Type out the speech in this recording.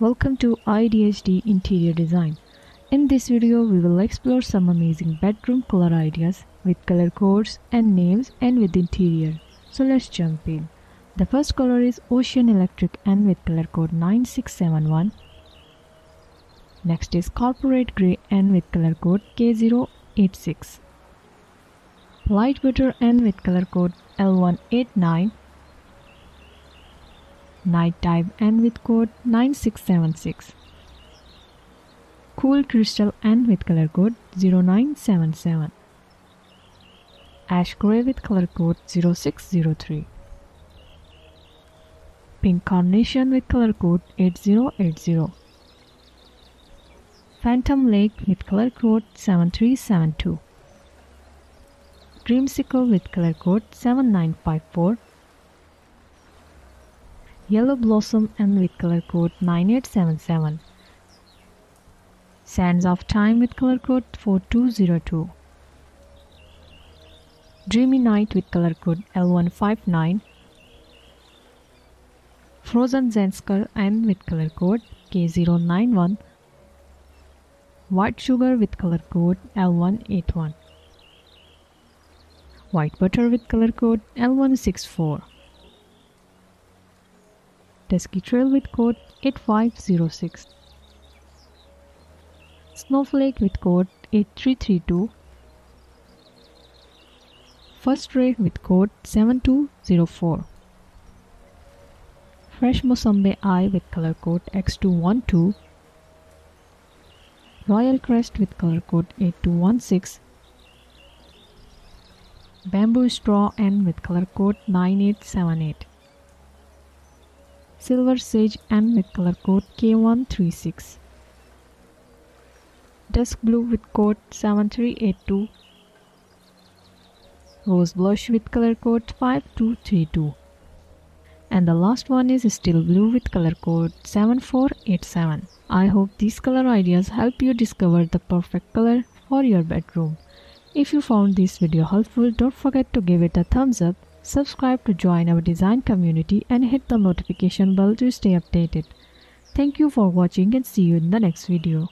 Welcome to IDHD Interior Design. In this video, we will explore some amazing bedroom color ideas with color codes and names and with interior. So let's jump in. The first color is Ocean Electric and with color code 9671. Next is Corporate Grey and with color code K086. Light Butter and with color code L189. Night Time and with code 9676. Cool Crystal and with color code 0977. Ash Grey with color code 0603. Pink Carnation with color code 8080. Phantom Lake with color code 7372. Dreamsicle with color code 7954. Yellow Blossom and with color code 9877. Sands of Time with color code 4202. Dreamy Night with color code L159. Frozen Zensker and with color code K091. White Sugar with color code L181. White Butter with color code L164. Dusky Trail with code 8506. Snowflake with code 8332. First Ray with code 7204. Fresh Mosombe Eye with color code X212. Royal Crest with color code 8216. Bamboo Straw and with color code 9878. Silver Sage and with color code K136. Dusk Blue with code 7382. Rose Blush with color code 5232. And the last one is Steel Blue with color code 7487. I hope these color ideas help you discover the perfect color for your bedroom. If you found this video helpful, don't forget to give it a thumbs up. Subscribe to join our design community and hit the notification bell to stay updated. Thank you for watching and see you in the next video.